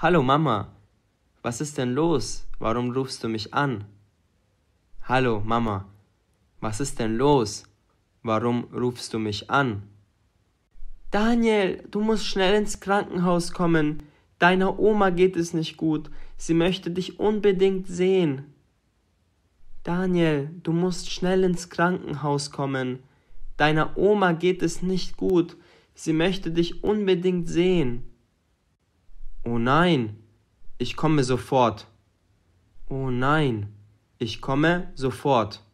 Hallo Mama, was ist denn los? Warum rufst du mich an? Hallo Mama, was ist denn los? Warum rufst du mich an? Daniel, du musst schnell ins Krankenhaus kommen. Deiner Oma geht es nicht gut. Sie möchte dich unbedingt sehen. Daniel, du musst schnell ins Krankenhaus kommen. Deiner Oma geht es nicht gut. Sie möchte dich unbedingt sehen. Oh nein, ich komme sofort. Oh nein, ich komme sofort.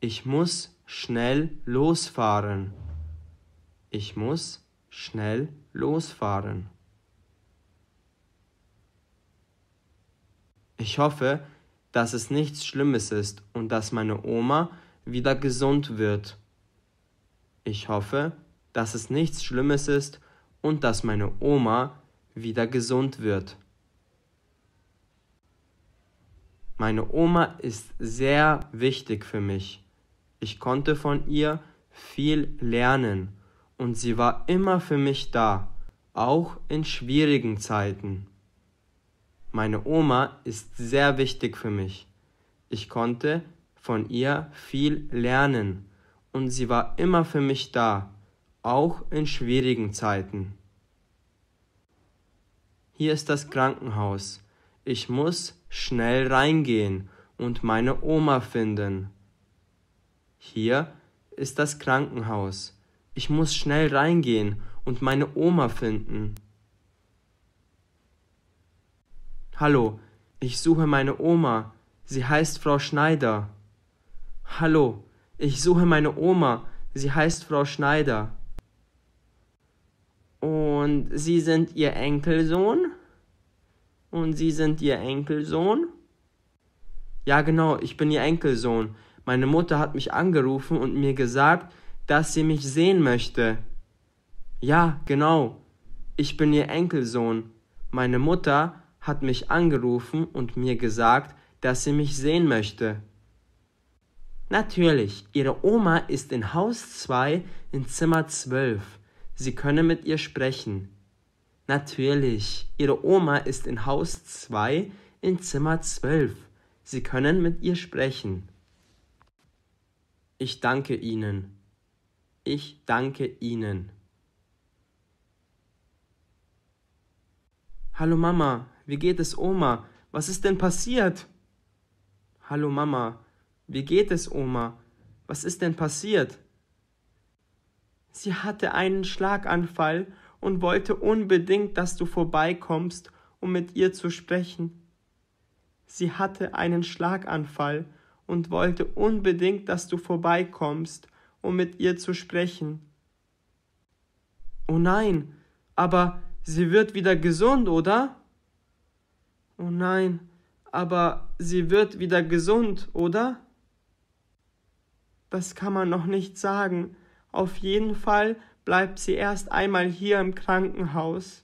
Ich muss schnell losfahren. Ich muss schnell losfahren. Ich hoffe, dass es nichts Schlimmes ist und dass meine Oma wieder gesund wird. Ich hoffe, dass es nichts Schlimmes ist und dass meine Oma wieder gesund wird. Meine Oma ist sehr wichtig für mich. Ich konnte von ihr viel lernen und sie war immer für mich da, auch in schwierigen Zeiten. Meine Oma ist sehr wichtig für mich. Ich konnte von ihr viel lernen und sie war immer für mich da, auch in schwierigen Zeiten. Hier ist das Krankenhaus. Ich muss schnell reingehen und meine Oma finden. Hier ist das Krankenhaus. Ich muss schnell reingehen und meine Oma finden. Hallo, ich suche meine Oma. Sie heißt Frau Schneider. Hallo, ich suche meine Oma. Sie heißt Frau Schneider. Und Sie sind Ihr Enkelsohn? Und Sie sind Ihr Enkelsohn? Ja, genau, ich bin Ihr Enkelsohn. Meine Mutter hat mich angerufen und mir gesagt, dass sie mich sehen möchte. Ja, genau, ich bin Ihr Enkelsohn. Meine Mutter hat mich angerufen und mir gesagt, dass sie mich sehen möchte. Natürlich, Ihre Oma ist in Haus 2 in Zimmer 12. Sie können mit ihr sprechen. Natürlich, Ihre Oma ist in Haus 2 in Zimmer 12. Sie können mit ihr sprechen. Ich danke Ihnen. Ich danke Ihnen. Hallo Mama. Wie geht es, Oma? Was ist denn passiert? Hallo Mama, wie geht es, Oma? Was ist denn passiert? Sie hatte einen Schlaganfall und wollte unbedingt, dass du vorbeikommst, um mit ihr zu sprechen. Sie hatte einen Schlaganfall und wollte unbedingt, dass du vorbeikommst, um mit ihr zu sprechen. Oh nein, aber sie wird wieder gesund, oder? Oh nein, aber sie wird wieder gesund, oder? Das kann man noch nicht sagen. Auf jeden Fall bleibt sie erst einmal hier im Krankenhaus.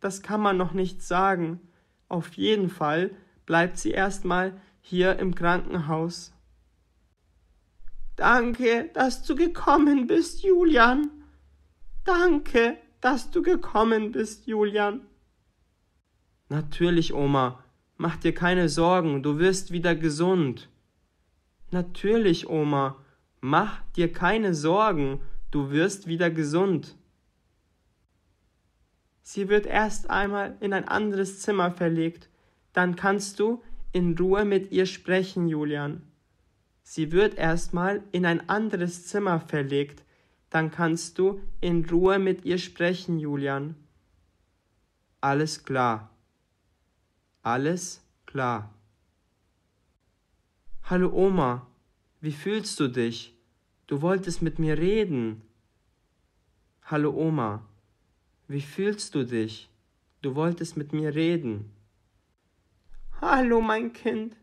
Das kann man noch nicht sagen. Auf jeden Fall bleibt sie erstmal hier im Krankenhaus. Danke, dass du gekommen bist, Julian. Danke, dass du gekommen bist, Julian. Natürlich, Oma, mach dir keine Sorgen, du wirst wieder gesund. Natürlich, Oma, mach dir keine Sorgen, du wirst wieder gesund. Sie wird erst einmal in ein anderes Zimmer verlegt, dann kannst du in Ruhe mit ihr sprechen, Julian. Sie wird erstmal in ein anderes Zimmer verlegt, dann kannst du in Ruhe mit ihr sprechen, Julian. Alles klar. Alles klar. Hallo Oma, wie fühlst du dich? Du wolltest mit mir reden. Hallo Oma, wie fühlst du dich? Du wolltest mit mir reden. Hallo mein Kind,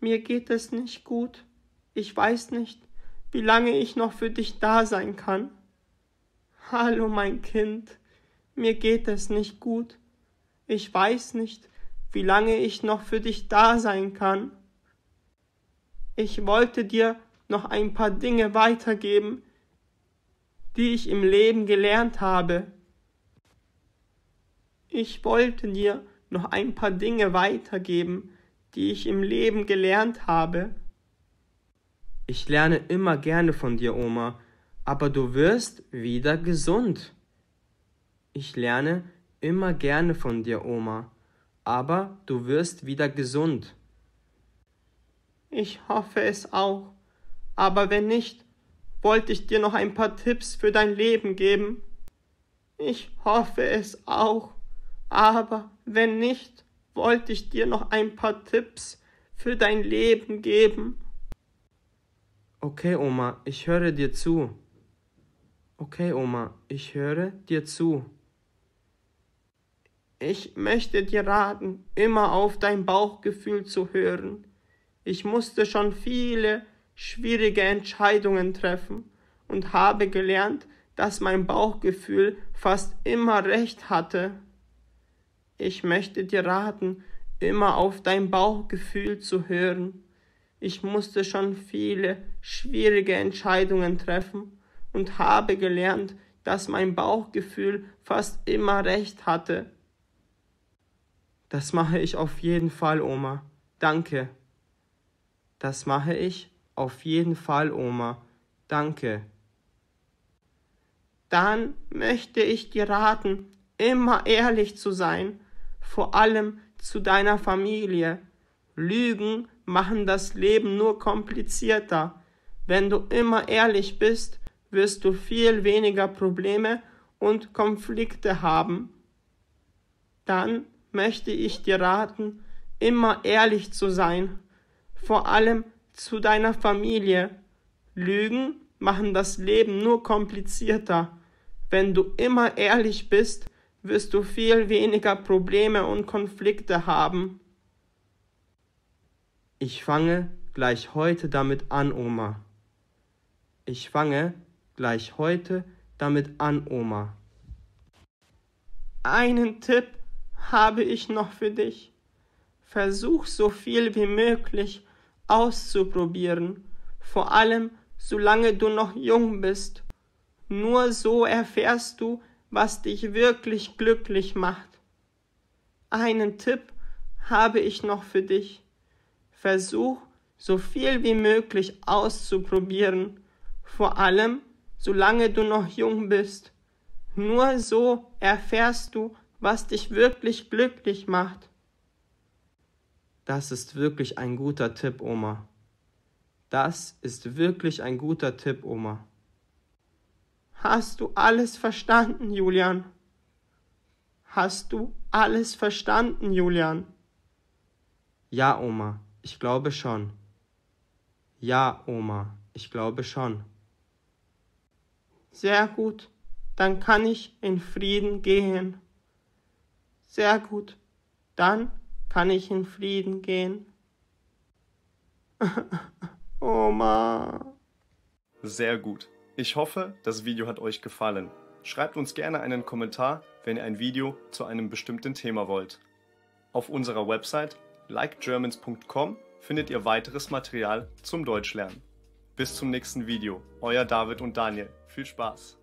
mir geht es nicht gut. Ich weiß nicht, wie lange ich noch für dich da sein kann. Hallo mein Kind, mir geht es nicht gut. Ich weiß nicht, wie lange ich noch für dich da sein kann. Ich wollte dir noch ein paar Dinge weitergeben, die ich im Leben gelernt habe. Ich wollte dir noch ein paar Dinge weitergeben, die ich im Leben gelernt habe. Ich lerne immer gerne von dir, Oma, aber du wirst wieder gesund. Ich lerne immer gerne von dir, Oma, aber du wirst wieder gesund. Ich hoffe es auch, aber wenn nicht, wollte ich dir noch ein paar Tipps für dein Leben geben. Ich hoffe es auch, aber wenn nicht, wollte ich dir noch ein paar Tipps für dein Leben geben. Okay, Oma, ich höre dir zu. Okay, Oma, ich höre dir zu. Ich möchte dir raten, immer auf dein Bauchgefühl zu hören. Ich musste schon viele schwierige Entscheidungen treffen und habe gelernt, dass mein Bauchgefühl fast immer recht hatte. Ich möchte dir raten, immer auf dein Bauchgefühl zu hören. Ich musste schon viele schwierige Entscheidungen treffen und habe gelernt, dass mein Bauchgefühl fast immer recht hatte. Das mache ich auf jeden Fall, Oma. Danke. Das mache ich auf jeden Fall, Oma. Danke. Dann möchte ich dir raten, immer ehrlich zu sein, vor allem zu deiner Familie. Lügen machen das Leben nur komplizierter. Wenn du immer ehrlich bist, wirst du viel weniger Probleme und Konflikte haben. Dann möchte ich dir raten, immer ehrlich zu sein, vor allem zu deiner Familie. Lügen machen das Leben nur komplizierter. Wenn du immer ehrlich bist, wirst du viel weniger Probleme und Konflikte haben. Ich fange gleich heute damit an, Oma. Ich fange gleich heute damit an, Oma. Einen Tipp habe ich noch für dich. Versuch so viel wie möglich auszuprobieren, vor allem solange du noch jung bist. Nur so erfährst du, was dich wirklich glücklich macht. Einen Tipp habe ich noch für dich. Versuch, so viel wie möglich auszuprobieren, vor allem, solange du noch jung bist. Nur so erfährst du, was dich wirklich glücklich macht. Das ist wirklich ein guter Tipp, Oma. Das ist wirklich ein guter Tipp, Oma. Hast du alles verstanden, Julian? Hast du alles verstanden, Julian? Ja, Oma, ich glaube schon. Ja, Oma, ich glaube schon. Sehr gut, dann kann ich in Frieden gehen. Sehr gut, dann kann ich in Frieden gehen. Oma. Sehr gut. Ich hoffe, das Video hat euch gefallen. Schreibt uns gerne einen Kommentar, wenn ihr ein Video zu einem bestimmten Thema wollt. Auf unserer Website likegermans.com findet ihr weiteres Material zum Deutschlernen. Bis zum nächsten Video. Euer David und Daniel. Viel Spaß!